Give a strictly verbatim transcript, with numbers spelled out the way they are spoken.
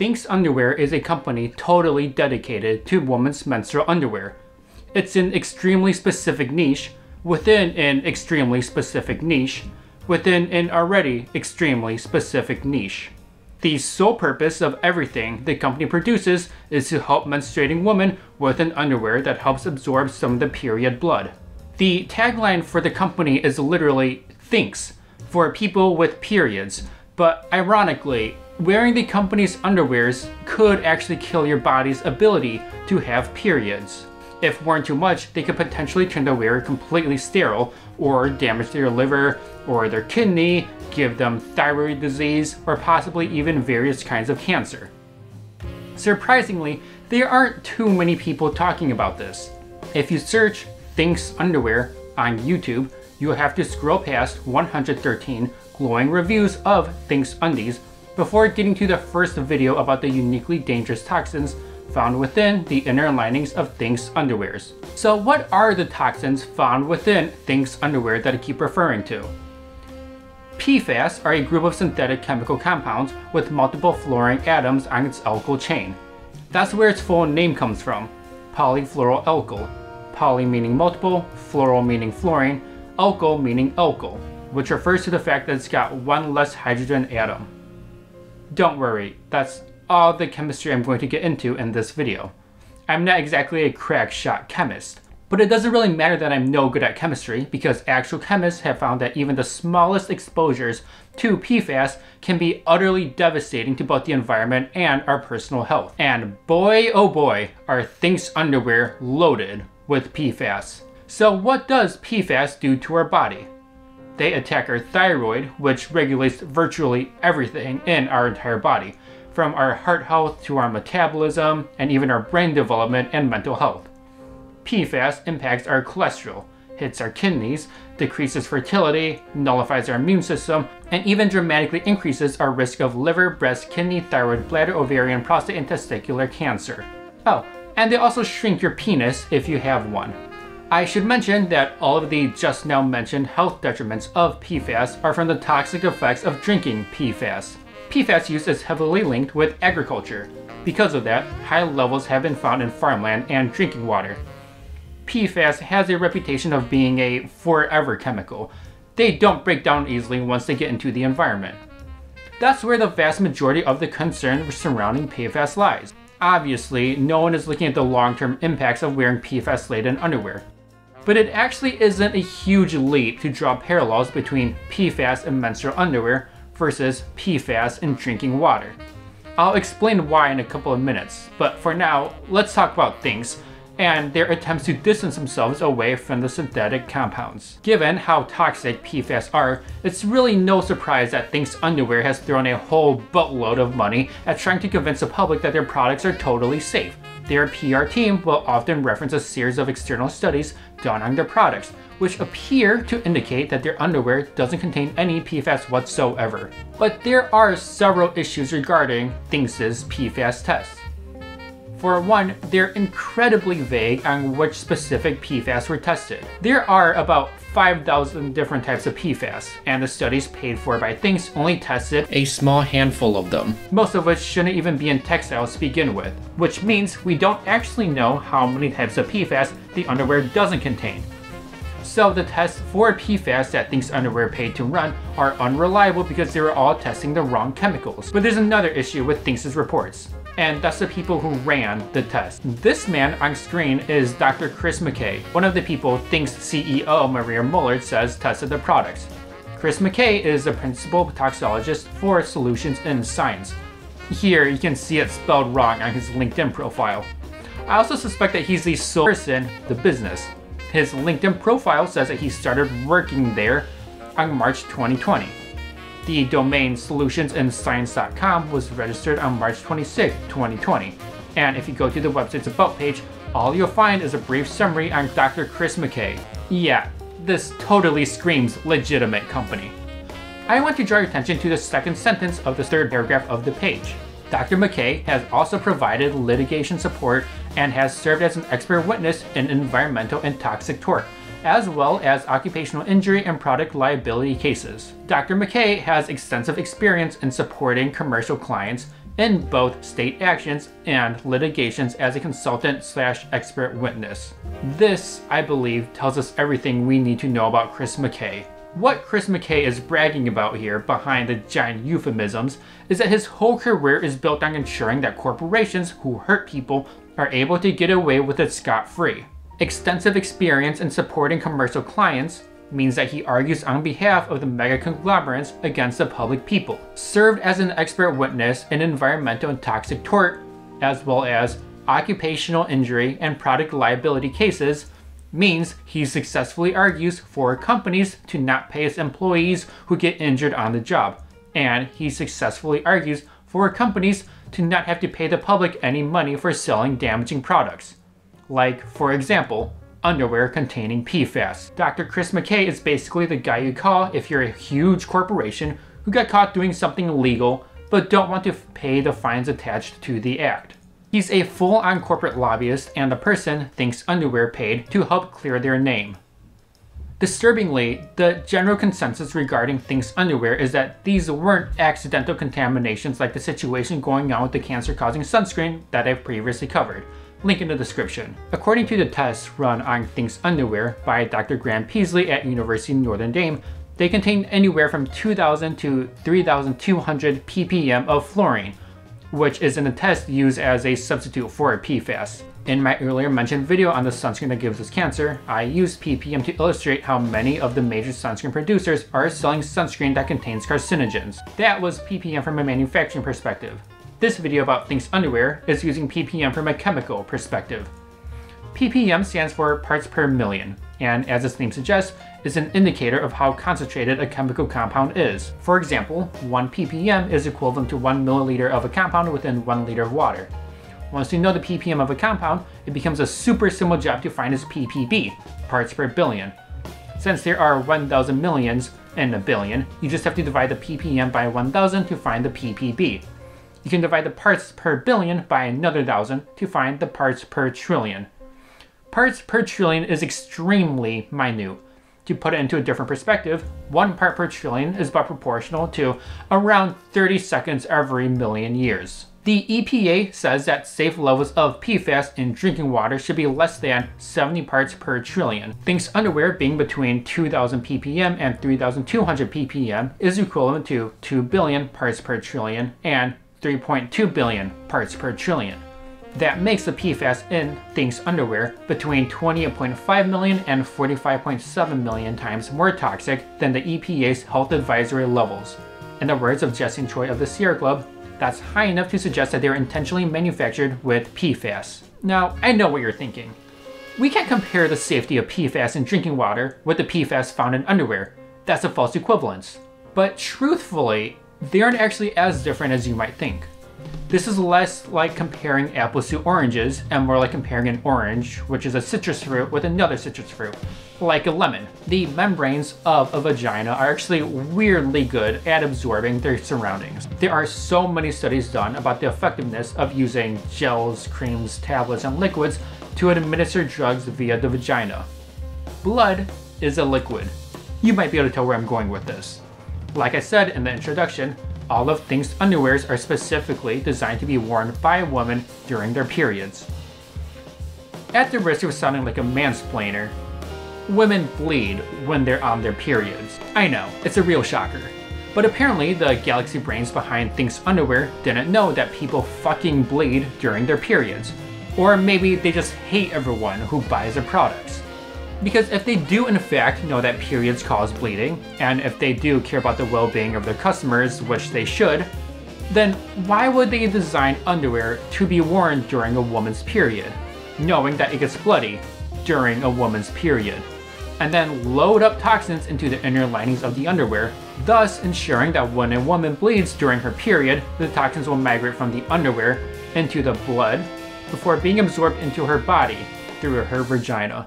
Thinx Underwear is a company totally dedicated to women's menstrual underwear. It's an extremely specific niche within an extremely specific niche within an already extremely specific niche. The sole purpose of everything the company produces is to help menstruating women with an underwear that helps absorb some of the period blood. The tagline for the company is literally Thinx, for people with periods, but ironically, wearing the company's underwears could actually kill your body's ability to have periods. If worn too much, they could potentially turn the wearer completely sterile, or damage their liver or their kidney, give them thyroid disease, or possibly even various kinds of cancer. Surprisingly, there aren't too many people talking about this. If you search Thinx Underwear on YouTube, you'll have to scroll past one hundred thirteen glowing reviews of Thinx Undies before getting to the first video about the uniquely dangerous toxins found within the inner linings of Thinx Underwears. So what are the toxins found within Thinx Underwear that I keep referring to? P FAS are a group of synthetic chemical compounds with multiple fluorine atoms on its alkyl chain. That's where its full name comes from, polyfluoroalkyl. Poly meaning multiple, fluoro meaning fluorine, alkyl meaning alkyl, which refers to the fact that it's got one less hydrogen atom. Don't worry, that's all the chemistry I'm going to get into in this video. I'm not exactly a crack shot chemist, but it doesn't really matter that I'm no good at chemistry, because actual chemists have found that even the smallest exposures to P FAS can be utterly devastating to both the environment and our personal health. And boy oh boy, are Thinx Underwear loaded with P FAS. So what does P FAS do to our body? They attack our thyroid, which regulates virtually everything in our entire body, from our heart health to our metabolism and even our brain development and mental health. P FAS impacts our cholesterol, hits our kidneys, decreases fertility, nullifies our immune system, and even dramatically increases our risk of liver, breast, kidney, thyroid, bladder, ovarian, prostate, and testicular cancer. Oh, and they also shrink your penis if you have one. I should mention that all of the just now mentioned health detriments of P FAS are from the toxic effects of drinking P FAS. P FAS use is heavily linked with agriculture. Because of that, high levels have been found in farmland and drinking water. P FAS has a reputation of being a forever chemical. They don't break down easily once they get into the environment. That's where the vast majority of the concern surrounding P FAS lies. Obviously, no one is looking at the long-term impacts of wearing P FAS-laden underwear. But it actually isn't a huge leap to draw parallels between P FAS and menstrual underwear versus P FAS in drinking water. I'll explain why in a couple of minutes, but for now, let's talk about Thinx and their attempts to distance themselves away from the synthetic compounds. Given how toxic P FAS are, it's really no surprise that Thinx Underwear has thrown a whole buttload of money at trying to convince the public that their products are totally safe. Their P R team will often reference a series of external studies done on their products, which appear to indicate that their underwear doesn't contain any P FAS whatsoever. But there are several issues regarding Thinx's P FAS tests. For one, they're incredibly vague on which specific P FAS were tested. There are about five thousand different types of P FAS, and the studies paid for by Thinx only tested a small handful of them, most of which shouldn't even be in textiles to begin with, which means we don't actually know how many types of P FAS the underwear doesn't contain. So the tests for P FAS that Thinx Underwear paid to run are unreliable because they were all testing the wrong chemicals. But there's another issue with Thinx's reports, and that's the people who ran the test. This man on screen is Doctor Chris McKay, one of the people Thinx C E O Maria Mullard says tested the products. Chris McKay is the principal toxicologist for Solutions in Science. Here you can see it spelled wrong on his LinkedIn profile. I also suspect that he's the sole person in the business. His LinkedIn profile says that he started working there on March twenty twenty. The domain solutions in science dot com was registered on March twenty-sixth, twenty twenty. And if you go to the website's about page, all you'll find is a brief summary on Doctor Chris McKay. Yeah, this totally screams legitimate company. I want to draw your attention to the second sentence of the third paragraph of the page. Doctor McKay has also provided litigation support and has served as an expert witness in environmental and toxic tort, as well as occupational injury and product liability cases. Doctor McKay has extensive experience in supporting commercial clients in both state actions and litigations as a consultant slash expert witness. This, I believe, tells us everything we need to know about Chris McKay. What Chris McKay is bragging about here behind the giant euphemisms is that his whole career is built on ensuring that corporations who hurt people are able to get away with it scot-free. Extensive experience in supporting commercial clients means that he argues on behalf of the mega conglomerates against the public people. Served as an expert witness in environmental and toxic tort, as well as occupational injury and product liability cases, means he successfully argues for companies to not pay its employees who get injured on the job, and he successfully argues for companies to not have to pay the public any money for selling damaging products. Like, for example, underwear containing P FAS. Doctor Chris McKay is basically the guy you call if you're a huge corporation who got caught doing something illegal but don't want to pay the fines attached to the act. He's a full-on corporate lobbyist, and the person Thinx underwear paid to help clear their name. Disturbingly, the general consensus regarding Thinx underwear is that these weren't accidental contaminations like the situation going on with the cancer-causing sunscreen that I've previously covered. Link in the description. According to the tests run on Thinx underwear by Doctor Graham Peasley at University of Northern Dame, they contain anywhere from two thousand to three thousand two hundred ppm of fluorine, which is in the test used as a substitute for P FAS. In my earlier mentioned video on the sunscreen that gives us cancer, I used ppm to illustrate how many of the major sunscreen producers are selling sunscreen that contains carcinogens. That was ppm from a manufacturing perspective. This video about Thinx underwear is using ppm from a chemical perspective. P P M stands for parts per million, and as its name suggests, is an indicator of how concentrated a chemical compound is. For example, one P P M is equivalent to one milliliter of a compound within one liter of water. Once you know the P P M of a compound, it becomes a super simple job to find its P P B, parts per billion. Since there are one thousand millions in a billion, you just have to divide the P P M by one thousand to find the P P B. You can divide the parts per billion by another thousand to find the parts per trillion. Parts per trillion is extremely minute. To put it into a different perspective, one part per trillion is about proportional to around thirty seconds every million years. The E P A says that safe levels of P FAS in drinking water should be less than seventy parts per trillion. Thinx underwear being between two thousand ppm and three thousand two hundred ppm is equivalent to two billion parts per trillion and three point two billion parts per trillion. That makes the P FAS in Thinx underwear between twenty-eight point five million and forty-five point seven million times more toxic than the E P A's health advisory levels. In the words of Jesse Troy of the Sierra Club, that's high enough to suggest that they're intentionally manufactured with P FAS. Now, I know what you're thinking. We can't compare the safety of P FAS in drinking water with the P FAS found in underwear. That's a false equivalence. But truthfully, they aren't actually as different as you might think. This is less like comparing apples to oranges and more like comparing an orange, which is a citrus fruit, with another citrus fruit, like a lemon. The membranes of a vagina are actually weirdly good at absorbing their surroundings. There are so many studies done about the effectiveness of using gels, creams, tablets, and liquids to administer drugs via the vagina. Blood is a liquid. You might be able to tell where I'm going with this. Like I said in the introduction, all of Thinx underwears are specifically designed to be worn by women during their periods. At the risk of sounding like a mansplainer, women bleed when they're on their periods. I know, it's a real shocker. But apparently the galaxy brains behind Thinx underwear didn't know that people fucking bleed during their periods. Or maybe they just hate everyone who buys their products. Because if they do in fact know that periods cause bleeding, and if they do care about the well-being of their customers, which they should, then why would they design underwear to be worn during a woman's period, knowing that it gets bloody during a woman's period, and then load up toxins into the inner linings of the underwear, thus ensuring that when a woman bleeds during her period, the toxins will migrate from the underwear into the blood before being absorbed into her body through her vagina.